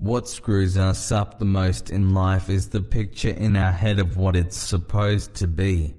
What screws us up the most in life is the picture in our head of what it's supposed to be.